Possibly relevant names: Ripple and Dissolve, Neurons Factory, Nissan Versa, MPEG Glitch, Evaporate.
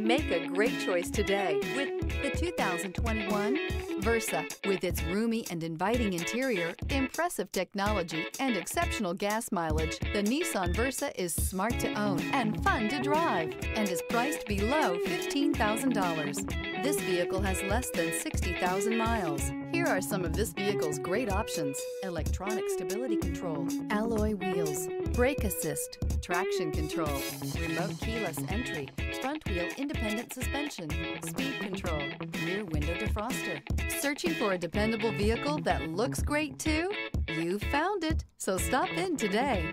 Make a great choice today with the 2021 Versa. With its roomy and inviting interior, impressive technology, and exceptional gas mileage, the Nissan Versa is smart to own and fun to drive and is priced below $15,000. This vehicle has less than 60,000 miles. Here are some of this vehicle's great options: electronic stability control, alloy wheels, brake assist, traction control, remote keyless entry, front wheel independent suspension, speed control, rear window defroster. Searching for a dependable vehicle that looks great too? You've found it, so stop in today.